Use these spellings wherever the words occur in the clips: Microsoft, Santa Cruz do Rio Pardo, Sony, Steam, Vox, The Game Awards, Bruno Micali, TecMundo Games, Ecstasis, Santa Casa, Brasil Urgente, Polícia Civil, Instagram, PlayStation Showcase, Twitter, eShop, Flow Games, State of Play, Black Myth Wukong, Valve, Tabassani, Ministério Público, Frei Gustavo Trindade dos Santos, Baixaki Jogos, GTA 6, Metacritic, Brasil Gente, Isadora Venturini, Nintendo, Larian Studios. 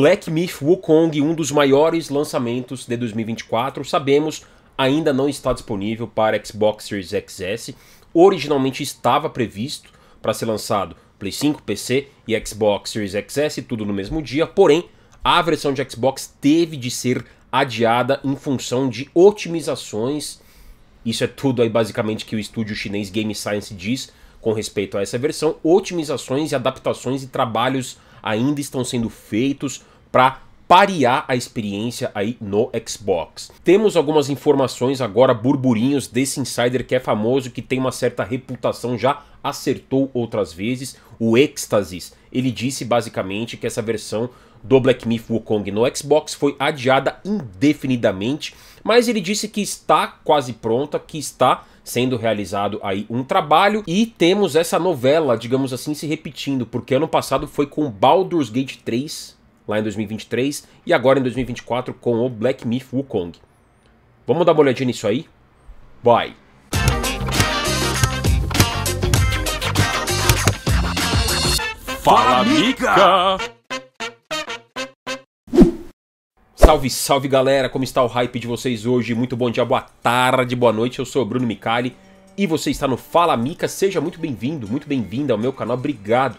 Black Myth Wukong, um dos maiores lançamentos de 2024, sabemos, ainda não está disponível para Xbox Series XS. Originalmente estava previsto para ser lançado Play 5, PC e Xbox Series XS, tudo no mesmo dia, porém a versão de Xbox teve de ser adiada em função de otimizações. Isso é tudo aí basicamente que o estúdio chinês Game Science diz com respeito a essa versão. Otimizações e adaptações e trabalhos ainda estão sendo feitos para parear a experiência aí no Xbox. Temos algumas informações agora, burburinhos desse insider que é famoso, que tem uma certa reputação, já acertou outras vezes, o Ecstasis. Ele disse basicamente que essa versão do Black Myth Wukong no Xbox foi adiada indefinidamente, mas ele disse que está quase pronta, que está sendo realizado aí um trabalho, e temos essa novela, digamos assim, se repetindo, porque ano passado foi com Baldur's Gate 3, lá em 2023, e agora em 2024 com o Black Myth Wukong. Vamos dar uma olhadinha nisso aí? Vai! Fala, amiga! Salve, salve, galera! Como está o hype de vocês hoje? Muito bom dia, boa tarde, boa noite. Eu sou o Bruno Micali e você está no Fala Mica. Seja muito bem-vindo, muito bem-vinda ao meu canal. Obrigado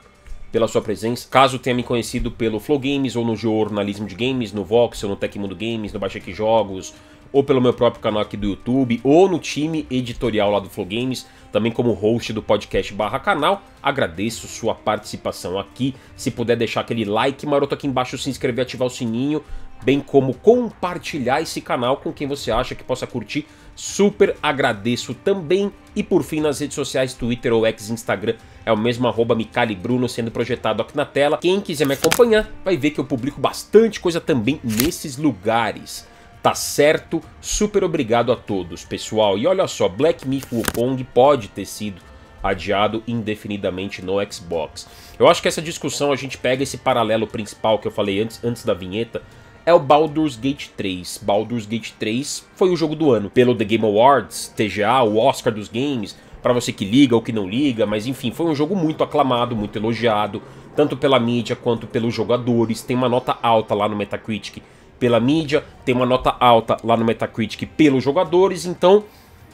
pela sua presença. Caso tenha me conhecido pelo Flow Games ou no jornalismo de games, no Vox ou no TecMundo Games, no Baixaki Jogos, ou pelo meu próprio canal aqui do YouTube, ou no time editorial lá do Flow Games, também como host do podcast barra canal, agradeço sua participação aqui. Se puder deixar aquele like maroto aqui embaixo, se inscrever, ativar o sininho, bem como compartilhar esse canal com quem você acha que possa curtir, super agradeço também. E por fim, nas redes sociais, Twitter ou X, Instagram, é o mesmo @micalibruno sendo projetado aqui na tela. Quem quiser me acompanhar vai ver que eu publico bastante coisa também nesses lugares. Tá certo? Super obrigado a todos, pessoal. E olha só, Black Myth Wukong pode ter sido adiado indefinidamente no Xbox. Eu acho que essa discussão, a gente pega esse paralelo principal que eu falei antes da vinheta, é o Baldur's Gate 3. Baldur's Gate 3 foi o jogo do ano. Pelo The Game Awards, TGA, o Oscar dos games, para você que liga ou que não liga, mas enfim, foi um jogo muito aclamado, muito elogiado, tanto pela mídia quanto pelos jogadores. Tem uma nota alta lá no Metacritic pela mídia, tem uma nota alta lá no Metacritic pelos jogadores, então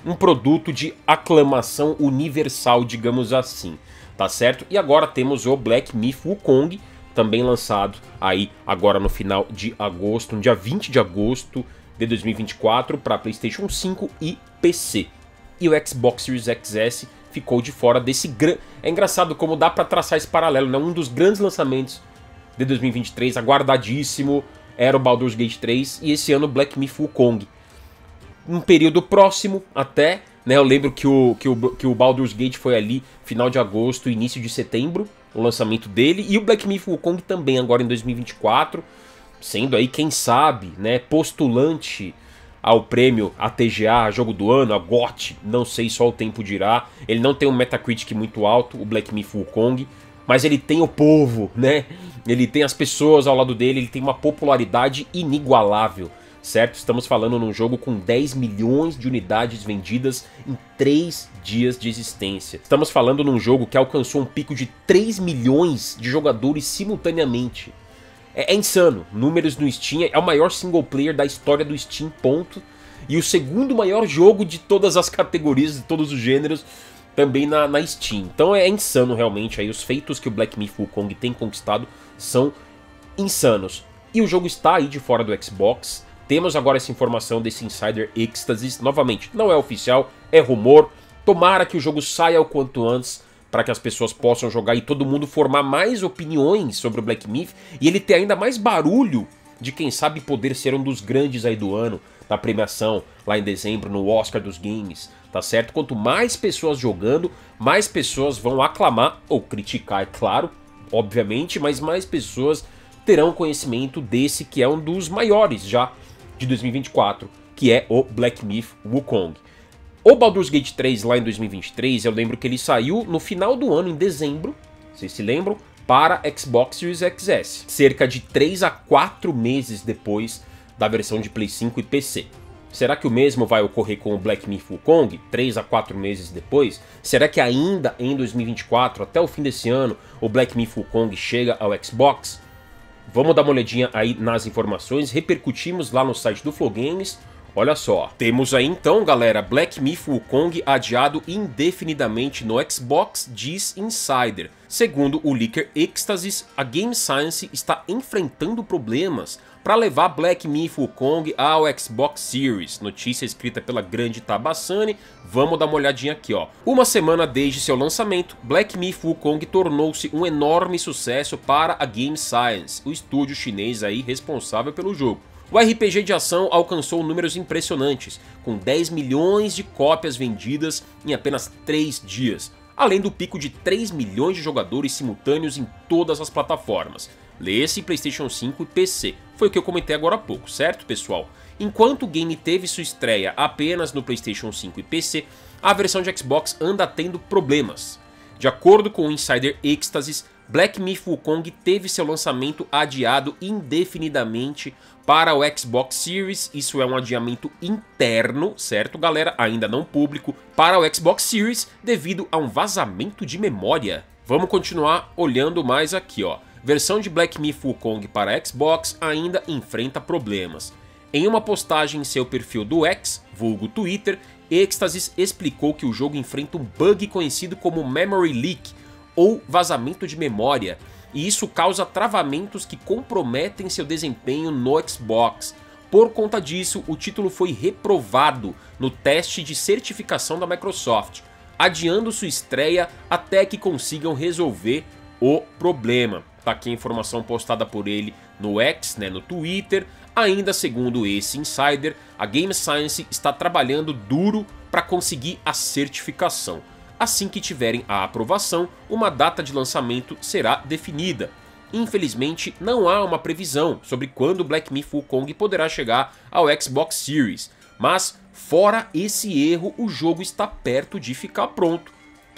um produto de aclamação universal, digamos assim, tá certo? E agora temos o Black Myth Wukong, também lançado aí agora no final de agosto, no dia 20 de agosto de 2024, para PlayStation 5 e PC. E o Xbox Series XS ficou de fora desse grande... É engraçado como dá para traçar esse paralelo, né? Um dos grandes lançamentos de 2023, aguardadíssimo, era o Baldur's Gate 3, e esse ano Black Myth Wukong. Um período próximo até, né? Eu lembro que o Baldur's Gate foi ali final de agosto, início de setembro, o lançamento dele, e o Black Myth Wukong também agora em 2024, sendo aí, quem sabe, né, postulante ao prêmio, a TGA, jogo do ano, a GOT, não sei, só o tempo dirá. Ele não tem um Metacritic muito alto, o Black Myth Wukong, mas ele tem o povo, né? Ele tem as pessoas ao lado dele, ele tem uma popularidade inigualável, certo? Estamos falando num jogo com 10 milhões de unidades vendidas em 3 dias de existência. Estamos falando num jogo que alcançou um pico de 3 milhões de jogadores simultaneamente. É insano. Números no Steam, é o maior single player da história do Steam, ponto. E o segundo maior jogo de todas as categorias, de todos os gêneros, também na Steam. Então é insano realmente. Aí os feitos que o Black Myth Wukong tem conquistado são insanos. E o jogo está aí de fora do Xbox. Temos agora essa informação desse insider Ecstasis. Novamente, não é oficial, é rumor. Tomara que o jogo saia o quanto antes, para que as pessoas possam jogar e todo mundo formar mais opiniões sobre o Black Myth. E ele ter ainda mais barulho de, quem sabe, poder ser um dos grandes aí do ano, na premiação, lá em dezembro, no Oscar dos games, tá certo? Quanto mais pessoas jogando, mais pessoas vão aclamar, ou criticar, é claro, obviamente, mas mais pessoas terão conhecimento desse que é um dos maiores já de 2024, que é o Black Myth Wukong. O Baldur's Gate 3 lá em 2023, eu lembro que ele saiu no final do ano, em dezembro, vocês se lembram, para Xbox Series XS, cerca de 3 a 4 meses depois da versão de Play 5 e PC. Será que o mesmo vai ocorrer com o Black Myth Wukong, 3 a 4 meses depois? Será que ainda em 2024, até o fim desse ano, o Black Myth Wukong chega ao Xbox? Vamos dar uma olhadinha aí nas informações, repercutimos lá no site do Flow Games. Olha só, temos aí então, galera, Black Myth Wukong adiado indefinidamente no Xbox, diz Insider. Segundo o leaker Ecstasis, a Game Science está enfrentando problemas para levar Black Myth Wukong ao Xbox Series. Notícia escrita pela grande Tabassani, vamos dar uma olhadinha aqui, ó. Uma semana desde seu lançamento, Black Myth Wukong tornou-se um enorme sucesso para a Game Science, o estúdio chinês aí responsável pelo jogo. O RPG de ação alcançou números impressionantes, com 10 milhões de cópias vendidas em apenas 3 dias, além do pico de 3 milhões de jogadores simultâneos em todas as plataformas. Lê-se PlayStation 5 e PC, foi o que eu comentei agora há pouco, certo, pessoal? Enquanto o game teve sua estreia apenas no PlayStation 5 e PC, a versão de Xbox anda tendo problemas. De acordo com o insider Ecstasis, Black Myth Wukong teve seu lançamento adiado indefinidamente para o Xbox Series. Isso é um adiamento interno, certo, galera? Ainda não público, para o Xbox Series devido a um vazamento de memória. Vamos continuar olhando mais aqui, ó. Versão de Black Myth Wukong para Xbox ainda enfrenta problemas. Em uma postagem em seu perfil do X, vulgo Twitter, Ecstasis explicou que o jogo enfrenta um bug conhecido como Memory Leak, ou vazamento de memória, e isso causa travamentos que comprometem seu desempenho no Xbox. Por conta disso, o título foi reprovado no teste de certificação da Microsoft, adiando sua estreia até que consigam resolver o problema. Tá aqui a informação postada por ele no X, né, no Twitter. Ainda segundo esse insider, a Game Science está trabalhando duro para conseguir a certificação. Assim que tiverem a aprovação, uma data de lançamento será definida. Infelizmente, não há uma previsão sobre quando Black Myth Wukong poderá chegar ao Xbox Series, mas fora esse erro, o jogo está perto de ficar pronto.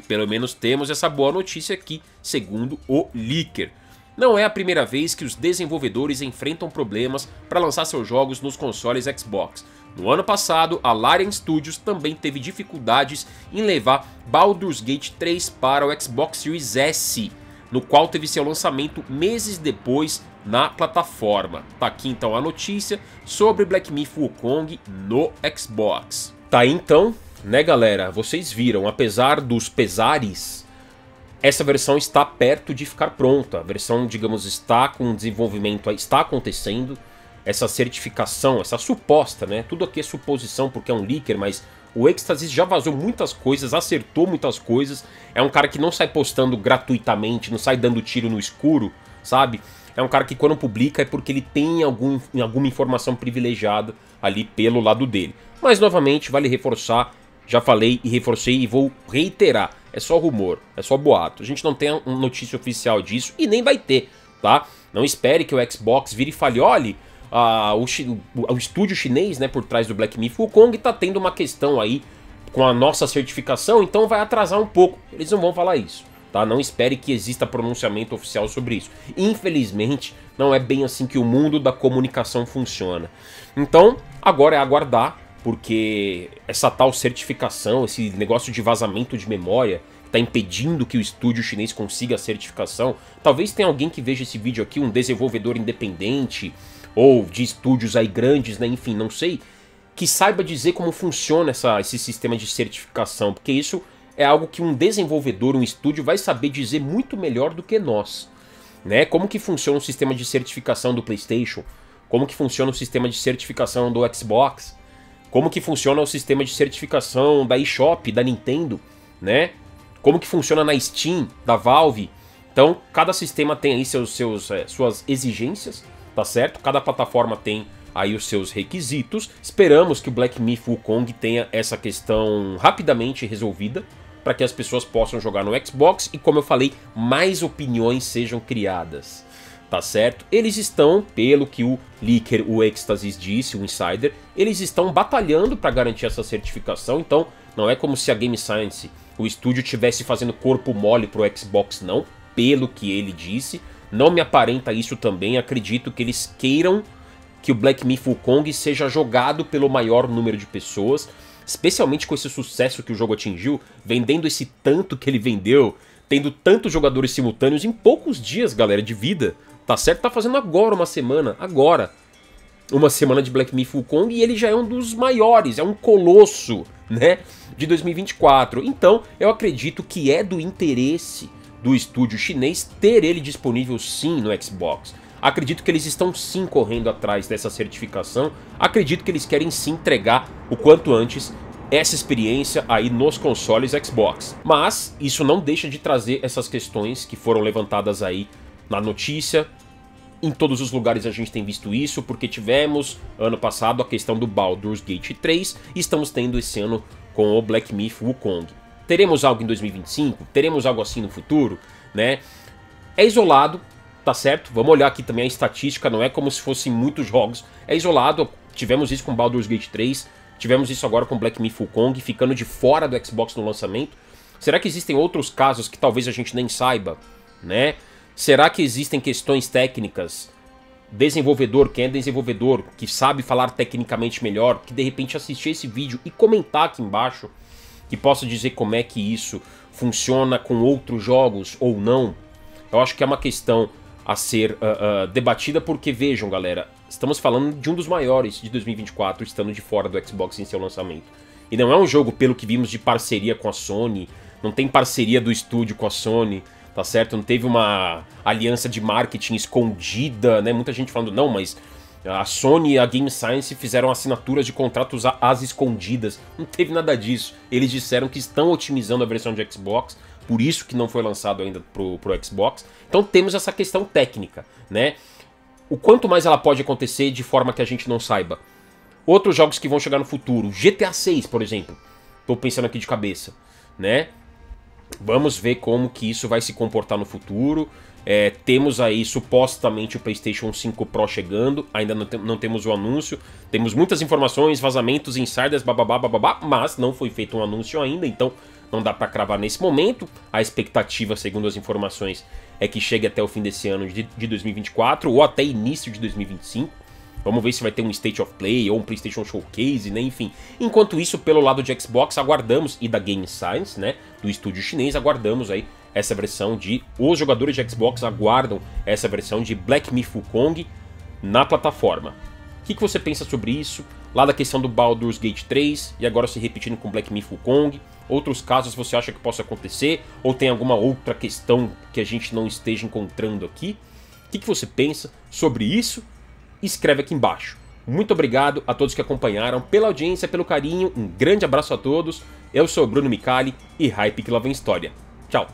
Pelo menos temos essa boa notícia aqui, segundo o leaker. Não é a primeira vez que os desenvolvedores enfrentam problemas para lançar seus jogos nos consoles Xbox. No ano passado, a Larian Studios também teve dificuldades em levar Baldur's Gate 3 para o Xbox Series S, no qual teve seu lançamento meses depois na plataforma. Tá aqui então a notícia sobre Black Myth Wukong no Xbox. Tá aí então, né, galera? Vocês viram, apesar dos pesares, essa versão está perto de ficar pronta. A versão, digamos, está com desenvolvimento, está acontecendo. Essa certificação, essa suposta, né? Tudo aqui é suposição porque é um leaker, mas o Ecstasis já vazou muitas coisas, acertou muitas coisas. É um cara que não sai postando gratuitamente, não sai dando tiro no escuro, sabe? É um cara que quando publica é porque ele tem alguma informação privilegiada ali pelo lado dele. Mas novamente, vale reforçar, já falei e reforcei e vou reiterar. É só rumor, é só boato. A gente não tem uma notícia oficial disso e nem vai ter, tá? Não espere que o Xbox vire e fale, olhe, o estúdio chinês, né, por trás do Black Myth Wukong está tendo uma questão aí com a nossa certificação, então vai atrasar um pouco. Eles não vão falar isso, tá? Não espere que exista pronunciamento oficial sobre isso. Infelizmente, não é bem assim que o mundo da comunicação funciona. Então, agora é aguardar, porque essa tal certificação, esse negócio de vazamento de memória está impedindo que o estúdio chinês consiga a certificação. Talvez tenha alguém que veja esse vídeo aqui, um desenvolvedor independente ou de estúdios aí grandes, né, enfim, não sei, que saiba dizer como funciona esse sistema de certificação, porque isso é algo que um desenvolvedor, um estúdio, vai saber dizer muito melhor do que nós, né? Como que funciona o sistema de certificação do PlayStation, como que funciona o sistema de certificação do Xbox, como que funciona o sistema de certificação da eShop, da Nintendo, né? Como que funciona na Steam, da Valve. Então, cada sistema tem aí suas exigências, tá certo? Cada plataforma tem aí os seus requisitos. Esperamos que o Black Myth Wukong tenha essa questão rapidamente resolvida para que as pessoas possam jogar no Xbox e, como eu falei, mais opiniões sejam criadas, tá certo? Eles estão, pelo que o leaker, o Ecstasis disse, o insider, eles estão batalhando para garantir essa certificação, então não é como se a Game Science, o estúdio, estivesse fazendo corpo mole pro Xbox, não, pelo que ele disse. Não me aparenta isso também, acredito que eles queiram que o Black Myth Wukong seja jogado pelo maior número de pessoas, especialmente com esse sucesso que o jogo atingiu, vendendo esse tanto que ele vendeu, tendo tantos jogadores simultâneos em poucos dias, galera, de vida, Tá certo? Tá fazendo agora uma semana. Agora. Uma semana de Black Myth Wukong e ele já é um dos maiores, é um colosso, né, de 2024. Então, eu acredito que é do interesse do estúdio chinês ter ele disponível sim no Xbox. Acredito que eles estão sim correndo atrás dessa certificação. Acredito que eles querem sim entregar o quanto antes essa experiência aí nos consoles Xbox. Mas isso não deixa de trazer essas questões que foram levantadas aí na notícia. Em todos os lugares a gente tem visto isso, porque tivemos ano passado a questão do Baldur's Gate 3 e estamos tendo esse ano com o Black Myth Wukong. Teremos algo em 2025? Teremos algo assim no futuro? Né? É isolado, tá certo? Vamos olhar aqui também a estatística, não é como se fossem muitos jogos. É isolado, tivemos isso com Baldur's Gate 3, tivemos isso agora com Black Myth Wukong, ficando de fora do Xbox no lançamento. Será que existem outros casos que talvez a gente nem saiba, né? Será que existem questões técnicas? Desenvolvedor, quem é desenvolvedor, que sabe falar tecnicamente melhor, que de repente assistir esse vídeo e comentar aqui embaixo, que possa dizer como é que isso funciona com outros jogos ou não? Eu acho que é uma questão a ser debatida, porque vejam, galera, estamos falando de um dos maiores de 2024 estando de fora do Xbox em seu lançamento. E não é um jogo, pelo que vimos, de parceria com a Sony, não tem parceria do estúdio com a Sony, tá certo? Não teve uma aliança de marketing escondida, né? Muita gente falando, não, mas a Sony e a Game Science fizeram assinaturas de contratos às escondidas. Não teve nada disso. Eles disseram que estão otimizando a versão de Xbox, por isso que não foi lançado ainda pro Xbox. Então temos essa questão técnica, né? O quanto mais ela pode acontecer de forma que a gente não saiba. Outros jogos que vão chegar no futuro. GTA 6, por exemplo. Tô pensando aqui de cabeça, né? Vamos ver como que isso vai se comportar no futuro. Temos aí supostamente o PlayStation 5 Pro chegando. Ainda não temos o anúncio. Temos muitas informações, vazamentos, insiders, bababá, bababá. Mas não foi feito um anúncio ainda, então não dá pra cravar nesse momento. A expectativa, segundo as informações, é que chegue até o fim desse ano de 2024 ou até início de 2025. Vamos ver se vai ter um State of Play ou um PlayStation Showcase, né? Enfim. Enquanto isso, pelo lado de Xbox, aguardamos, e da Game Science, né? Do estúdio chinês, aguardamos aí essa versão de... Os jogadores de Xbox aguardam essa versão de Black Myth Wukong na plataforma. O que você pensa sobre isso? Lá da questão do Baldur's Gate 3 e agora se repetindo com Black Myth Wukong. Outros casos você acha que possa acontecer? Ou tem alguma outra questão que a gente não esteja encontrando aqui? O que você pensa sobre isso? Escreve aqui embaixo. Muito obrigado a todos que acompanharam, pela audiência, pelo carinho, um grande abraço a todos. Eu sou o Bruno Micali e hype que lá vem história. Tchau!